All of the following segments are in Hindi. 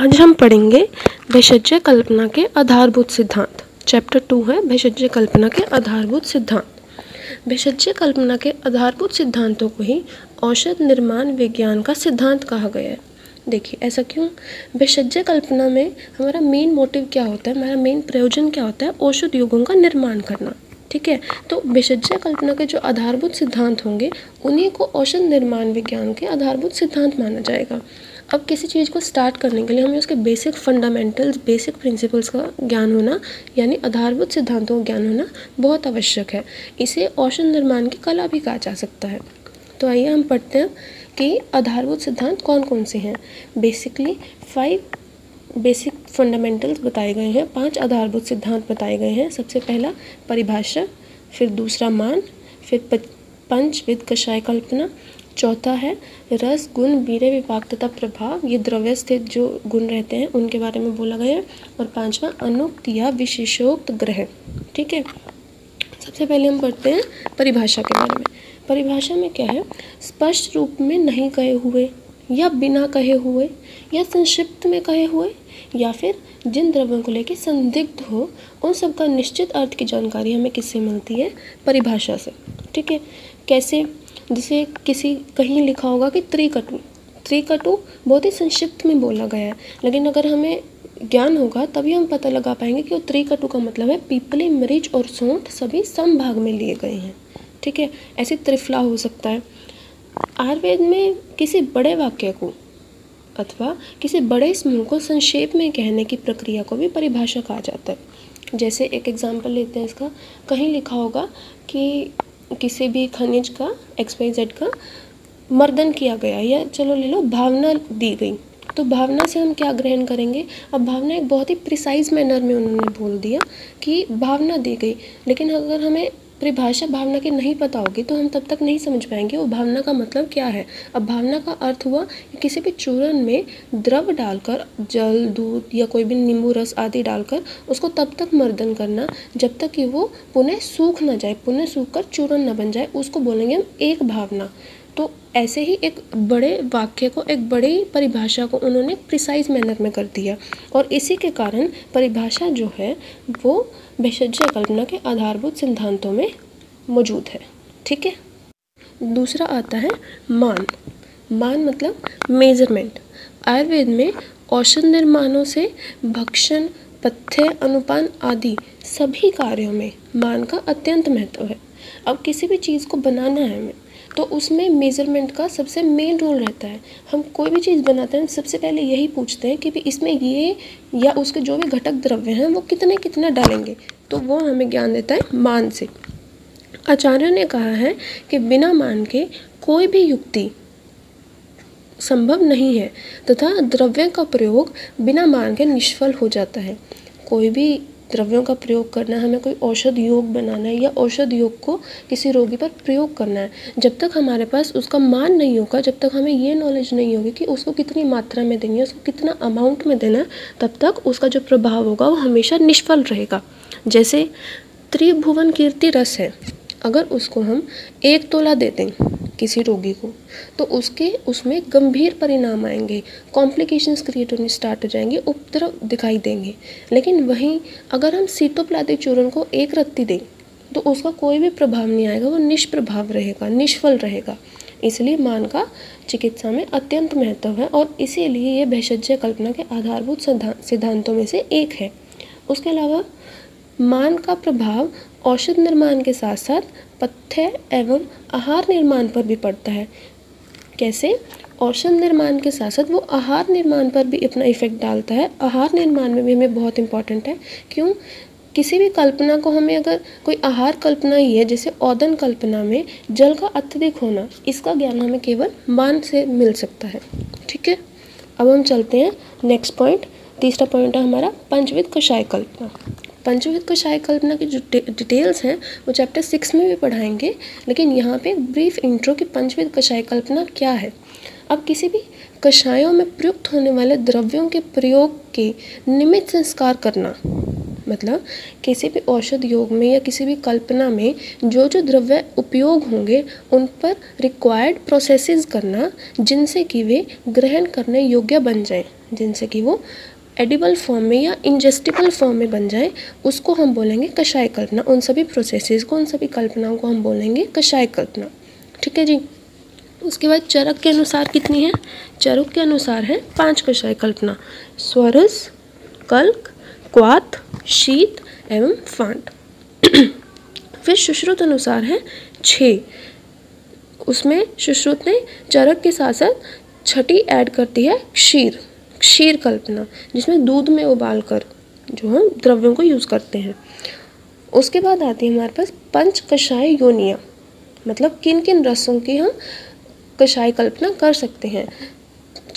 आज हम पढ़ेंगे भैषज्य कल्पना के आधारभूत सिद्धांत। चैप्टर 2 है भैषज्य कल्पना के आधारभूत सिद्धांत। भैषज्य कल्पना के आधारभूत सिद्धांतों को ही औषध निर्माण विज्ञान का सिद्धांत कहा गया है। देखिए ऐसा क्यों? भैषज्य कल्पना में हमारा मेन मोटिव क्या होता है, हमारा मेन प्रयोजन क्या होता है? औषध युगों का निर्माण करना। ठीक है, तो भैषज्य कल्पना के जो आधारभूत सिद्धांत होंगे उन्हीं को औषध निर्माण विज्ञान के आधारभूत सिद्धांत माना जाएगा। अब किसी चीज़ को स्टार्ट करने के लिए हमें उसके बेसिक फंडामेंटल्स, बेसिक प्रिंसिपल्स का ज्ञान होना, यानी आधारभूत सिद्धांतों का ज्ञान होना बहुत आवश्यक है। इसे औषध निर्माण की कला भी कहा जा सकता है। तो आइए हम पढ़ते हैं कि आधारभूत सिद्धांत कौन कौन से हैं। बेसिकली 5 बेसिक फंडामेंटल्स बताए गए हैं, 5 आधारभूत सिद्धांत बताए गए हैं। सबसे पहला परिभाषा, फिर दूसरा मान, फिर पंचविध कषाय कल्पना, चौथा है रस गुण वीर्य विपाक तथा प्रभाव, ये द्रव्य स्थित जो गुण रहते हैं उनके बारे में बोला गया है, और 5वां अनुक्त या विशेषोक्त ग्रह। ठीक है, सबसे पहले हम पढ़ते हैं परिभाषा के बारे में। परिभाषा में क्या है? स्पष्ट रूप में नहीं कहे हुए या बिना कहे हुए या संक्षिप्त में कहे हुए या फिर जिन द्रव्यों को लेकर संदिग्ध हो, उन सब का निश्चित अर्थ की जानकारी हमें किससे मिलती है? परिभाषा से। ठीक है, कैसे? जिसे किसी कहीं लिखा होगा कि त्रिकटु बहुत ही संक्षिप्त में बोला गया है, लेकिन अगर हमें ज्ञान होगा तभी हम पता लगा पाएंगे कि वो त्रिकटु का मतलब है पीपली, मरीच और सौंठ सभी सम भाग में लिए गए हैं। ठीक है, ऐसे त्रिफला हो सकता है। आयुर्वेद में किसी बड़े वाक्य को अथवा किसी बड़े समूह को संक्षेप में कहने की प्रक्रिया को भी परिभाषा कहा जाता है। जैसे एक एग्जाम्पल लेते हैं इसका, कहीं लिखा होगा कि किसी भी खनिज का XYZ का मर्दन किया गया, या चलो ले लो भावना दी गई, तो भावना से हम क्या ग्रहण करेंगे? अब भावना एक बहुत ही प्रिसाइज मैनर में उन्होंने बोल दिया कि भावना दी गई, लेकिन अगर हमें परिभाषा भावना की नहीं पता होगी तो हम तब तक नहीं समझ पाएंगे वो भावना का मतलब क्या है। अब भावना का अर्थ हुआ कि किसी भी चूर्ण में द्रव डालकर, जल, दूध या कोई भी नींबू रस आदि डालकर उसको तब तक मर्दन करना जब तक कि वो पुनः सूख ना जाए, पुनः सूख कर चूर्ण ना बन जाए, उसको बोलेंगे हम एक भावना। तो ऐसे ही एक बड़े वाक्य को, एक बड़ी परिभाषा को उन्होंने प्रिसाइज मैनर में कर दिया, और इसी के कारण परिभाषा जो है वो भैषज्य कल्पना के आधारभूत सिद्धांतों में मौजूद है। ठीक है, दूसरा आता है मान। मान मतलब मेजरमेंट। आयुर्वेद में औषध निर्माणों से भक्षण, पथ्य, अनुपान आदि सभी कार्यों में मान का अत्यंत महत्व है। अब किसी भी चीज़ को बनाना है हमें, तो उसमें मेजरमेंट का सबसे मेन रोल रहता है। हम कोई भी चीज़ बनाते हैं सबसे पहले यही पूछते हैं कि भी इसमें ये या उसके जो भी घटक द्रव्य हैं वो कितने कितने डालेंगे, तो वो हमें ज्ञान देता है मान से। आचार्यों ने कहा है कि बिना मान के कोई भी युक्ति संभव नहीं है तथा द्रव्य का प्रयोग बिना मान के निष्फल हो जाता है। कोई भी द्रव्यों का प्रयोग करना है हमें, कोई औषध योग बनाना है या औषध योग को किसी रोगी पर प्रयोग करना है, जब तक हमारे पास उसका मान नहीं होगा, जब तक हमें ये नॉलेज नहीं होगी कि उसको कितनी मात्रा में देनी है, उसको कितना अमाउंट में देना है, तब तक उसका जो प्रभाव होगा वो हमेशा निष्फल रहेगा। जैसे त्रिभुवन कीर्ति रस है, अगर उसको हम 1 तोला दे दें किसी रोगी को, तो उसमें गंभीर परिणाम आएंगे, कॉम्प्लिकेशंस क्रिएट होने स्टार्ट हो जाएंगे, उपद्रव दिखाई देंगे। लेकिन वहीं अगर हम सीतोपलादी चूर्ण को 1 रत्ती दें तो उसका कोई भी प्रभाव नहीं आएगा, वो निष्प्रभाव रहेगा, निष्फल रहेगा। इसलिए मान का चिकित्सा में अत्यंत महत्व है, और इसीलिए ये भैषज्य कल्पना के आधारभूत सिद्धांतों में से एक है। उसके अलावा मान का प्रभाव औषध निर्माण के साथ साथ पथ्य एवं आहार निर्माण पर भी पड़ता है। कैसे? औषध निर्माण के साथ साथ वो आहार निर्माण पर भी अपना इफेक्ट डालता है। आहार निर्माण में भी हमें बहुत इम्पॉर्टेंट है, क्यों? किसी भी कल्पना को हमें, अगर कोई आहार कल्पना ही है, जैसे औदन कल्पना में जल का अत्यधिक होना, इसका ज्ञान हमें केवल मान से मिल सकता है। ठीक है, अब हम चलते हैं नेक्स्ट पॉइंट। तीसरा पॉइंट है हमारा पंचविध कषाय कल्पना। पंचविध कषाय कल्पना की जो डिटेल्स हैं वो चैप्टर 6 में भी पढ़ाएंगे, लेकिन यहाँ पे ब्रीफ इंट्रो कि पंचविध कषाय कल्पना क्या है। अब किसी भी कषायों में प्रयुक्त होने वाले द्रव्यों के प्रयोग के निमित्त संस्कार करना, मतलब किसी भी औषध योग में या किसी भी कल्पना में जो जो द्रव्य उपयोग होंगे उन पर रिक्वायर्ड प्रोसेसेस करना, जिनसे कि वे ग्रहण करने योग्य बन जाएं, जिनसे कि वो एडिबल फॉर्म में या इंजेस्टिबल फॉर्म में बन जाए, उसको हम बोलेंगे कषाय कल्पना। उन सभी प्रोसेसेस को, उन सभी कल्पनाओं को हम बोलेंगे कषाय कल्पना। ठीक है जी। उसके बाद चरक के अनुसार कितनी है? चरक के अनुसार है 5 कषाय कल्पना, स्वरस, कल्क, क्वाथ, शीत एवं फांट। फिर सुश्रुत अनुसार है 6। उसमें सुश्रुत ने चरक के साथ साथ छठी ऐड करती है, क्षीर, क्षीर कल्पना, जिसमें दूध में उबालकर जो हम द्रव्यों को यूज़ करते हैं। उसके बाद आती है हमारे पास पंच कषाय योनिया, मतलब किन किन रसों की हम कषाय कल्पना कर सकते हैं।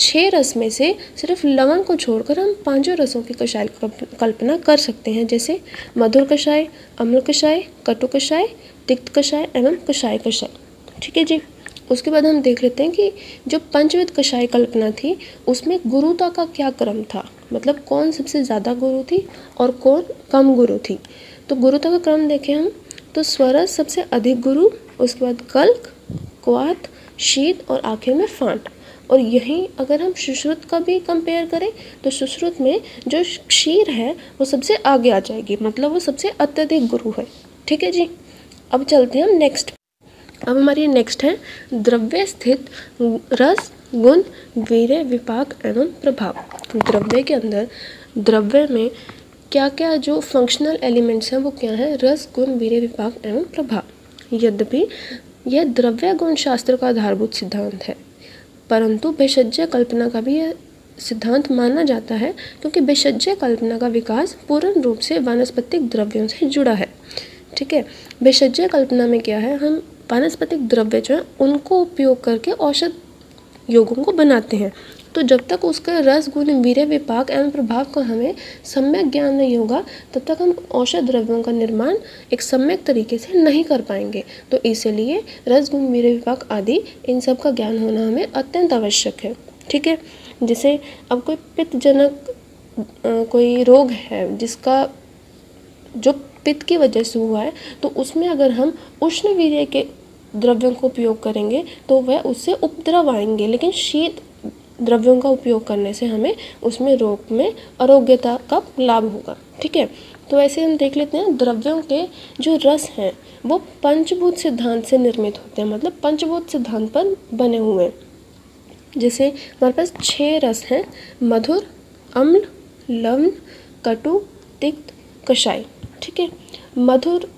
6 रस में से सिर्फ लवण को छोड़कर हम 5 रसों की कषाय कल्पना कर सकते हैं, जैसे मधुर कषाय, अम्ल कषाय, कटु कषाय, तिक्त कषाय एवं कषाय कषाय। ठीक है जी। उसके बाद हम देख लेते हैं कि जो पंचविध कषाय कल्पना थी उसमें गुरुता का क्या क्रम था, मतलब कौन सबसे ज़्यादा गुरु थी और कौन कम गुरु थी। तो गुरुता का क्रम देखें हम तो स्वरस सबसे अधिक गुरु, उसके बाद कल्क, क्वाथ, शीत और आखिर में फांट। और यहीं अगर हम सुश्रुत का भी कंपेयर करें तो सुश्रुत में जो क्षीर है वो सबसे आगे आ जाएगी, मतलब वो सबसे अत्यधिक गुरु है। ठीक है जी। अब चलते हैं हम नेक्स्ट। अब हमारी नेक्स्ट है द्रव्य स्थित रस, गुण, वीर्य, विपाक एवं प्रभाव। द्रव्य के अंदर, द्रव्य में क्या क्या जो फंक्शनल एलिमेंट्स हैं वो क्या है? रस, गुण, वीर्य, विपाक एवं प्रभाव। यद्यपि यह द्रव्य गुण शास्त्र का आधारभूत सिद्धांत है, परंतु भेषज्य कल्पना का भी यह सिद्धांत माना जाता है, क्योंकि भेषज्य कल्पना का विकास पूर्ण रूप से वानस्पतिक द्रव्यों से जुड़ा है। ठीक है। भेषज्य कल्पना में क्या है, हम वानस्पतिक द्रव्य जो है उनको उपयोग करके औषध योगों को बनाते हैं। तो जब तक उसका रस, गुण, वीर्य, विपाक एवं प्रभाव का हमें सम्यक ज्ञान नहीं होगा तब तक हम औषध द्रव्यों का निर्माण एक सम्यक तरीके से नहीं कर पाएंगे। तो इसलिए रस, गुण, वीर्य, विपाक आदि इन सब का ज्ञान होना हमें अत्यंत आवश्यक है। ठीक है। जैसे अब कोई पित्तजनक कोई रोग है जिसका जो पित्त की वजह से हुआ है, तो उसमें अगर हम उष्ण वीर्य के द्रव्यों का उपयोग करेंगे तो वह उससे उपद्रव आएंगे, लेकिन शीत द्रव्यों का उपयोग करने से हमें उसमें रोग में आरोग्यता का लाभ होगा। ठीक है। तो ऐसे हम देख लेते हैं द्रव्यों के जो रस हैं वो पंचभूत सिद्धांत से निर्मित होते हैं, मतलब पंचभूत सिद्धांत पर बने हुए हैं। जैसे हमारे पास 6 रस हैं, मधुर, अम्ल, लवण, कटु, तिक्त, कषाय। ठीक है। मधुर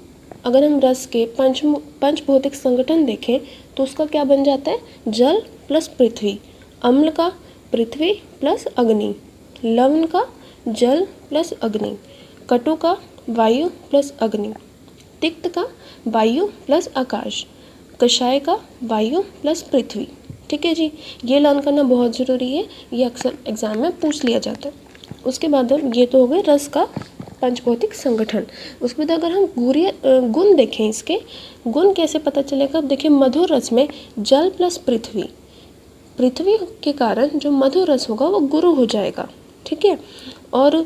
अगर हम रस के पंचभौतिक संगठन देखें तो उसका क्या बन जाता है? जल प्लस पृथ्वी। अम्ल का पृथ्वी प्लस अग्नि, लवण का जल प्लस अग्नि, कटु का वायु प्लस अग्नि, तिक्त का वायु प्लस आकाश, कषाय का वायु प्लस पृथ्वी। ठीक है जी। ये लर्न करना बहुत ज़रूरी है, ये अक्सर एग्जाम में पूछ लिया जाता है। उसके बाद हम ये तो हो गए रस का पंचभौतिक संगठन। उसके बाद अगर हम गुण देखें, इसके गुण कैसे पता चलेगा? अब देखिए मधुर रस में जल प्लस पृथ्वी, पृथ्वी के कारण जो मधुर रस होगा वो गुरु हो जाएगा। ठीक है। और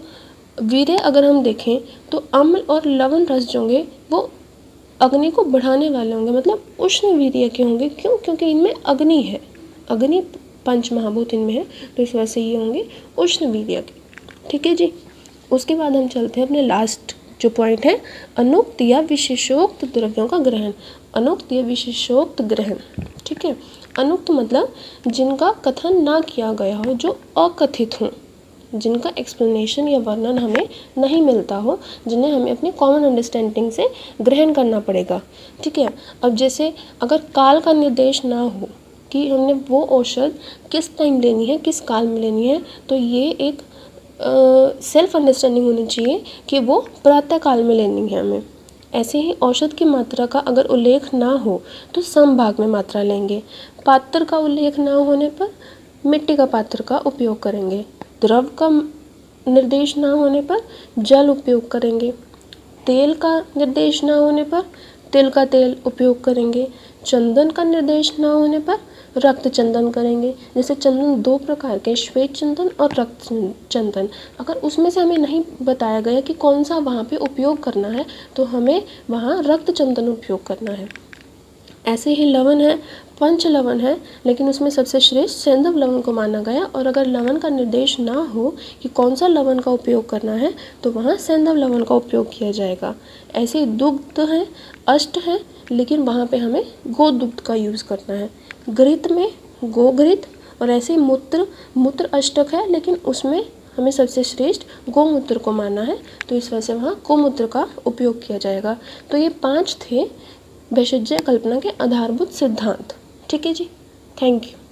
वीर्य अगर हम देखें तो अम्ल और लवण रस जो होंगे वो अग्नि को बढ़ाने वाले होंगे, मतलब उष्ण वीर्य के होंगे। क्यों? क्योंकि इनमें अग्नि है, अग्नि पंच महाभूत इनमें है, तो इस वजह से ये होंगे उष्ण वीर्य के। ठीक है जी। उसके बाद हम चलते हैं अपने लास्ट जो पॉइंट है, अनुक्त या विशेषोक्त द्रव्यों का ग्रहण। अनुक्त या विशेषोक्त ग्रहण। ठीक है। अनुक्त मतलब जिनका कथन ना किया गया हो, जो अकथित हों, जिनका एक्सप्लेनेशन या वर्णन हमें नहीं मिलता हो, जिन्हें हमें अपने कॉमन अंडरस्टैंडिंग से ग्रहण करना पड़ेगा। ठीक है। अब जैसे अगर काल का निर्देश ना हो कि हमने वो औषध किस टाइम लेनी है, किस काल में लेनी है, तो ये एक सेल्फ अंडरस्टैंडिंग होनी चाहिए कि वो प्रातः काल में लेनी है हमें। ऐसे ही औषध की मात्रा का अगर उल्लेख ना हो तो समभाग में मात्रा लेंगे। पात्र का उल्लेख ना होने पर मिट्टी का पात्र का उपयोग करेंगे। द्रव का निर्देश ना होने पर जल उपयोग करेंगे। तेल का निर्देश ना होने पर तिल का तेल उपयोग करेंगे। चंदन का निर्देश ना होने पर रक्त चंदन करेंगे। जैसे चंदन दो प्रकार के, श्वेत चंदन और रक्त चंदन। अगर उसमें से हमें नहीं बताया गया कि कौन सा वहाँ पे उपयोग करना है तो हमें वहाँ रक्त चंदन उपयोग करना है। ऐसे ही लवण है, पंच लवण है, लेकिन उसमें सबसे श्रेष्ठ सेंधव लवण को माना गया। और अगर लवण का निर्देश ना हो कि कौन सा लवण का उपयोग करना है तो वहाँ सेंधव लवण का उपयोग किया जाएगा। ऐसे ही दुग्ध है, अष्ट है, लेकिन वहाँ पे हमें गोदुग्ध का यूज़ करना है। घृत में गोघृत, और ऐसे ही मूत्र अष्टक है, लेकिन उसमें हमें सबसे श्रेष्ठ गोमूत्र को मानना है, तो इस वजह से वहाँ गोमूत्र का उपयोग किया जाएगा। तो ये 5 थे भैषज्य कल्पना के आधारभूत सिद्धांत। ठीक है जी, थैंक यू।